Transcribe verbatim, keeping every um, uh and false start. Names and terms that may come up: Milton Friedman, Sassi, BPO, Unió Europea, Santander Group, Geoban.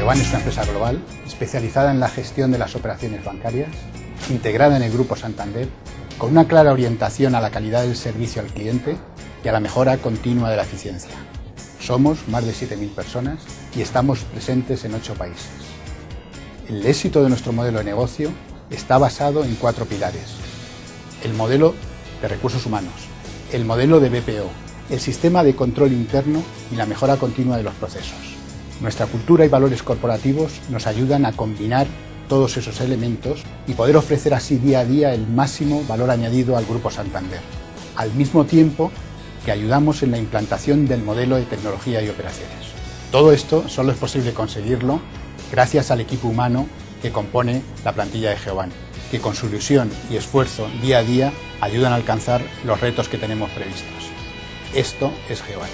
Geoban es una empresa global especializada en la gestión de las operaciones bancarias, integrada en el Grupo Santander, con una clara orientación a la calidad del servicio al cliente y a la mejora continua de la eficiencia. Somos más de siete mil personas y estamos presentes en ocho países. El éxito de nuestro modelo de negocio está basado en cuatro pilares: el modelo de recursos humanos, el modelo de B P O, el sistema de control interno y la mejora continua de los procesos. Nuestra cultura y valores corporativos nos ayudan a combinar todos esos elementos y poder ofrecer así día a día el máximo valor añadido al Grupo Santander, al mismo tiempo que ayudamos en la implantación del modelo de tecnología y operaciones. Todo esto solo es posible conseguirlo gracias al equipo humano que compone la plantilla de Geoban, que con su ilusión y esfuerzo día a día ayudan a alcanzar los retos que tenemos previstos. Esto es Geoban.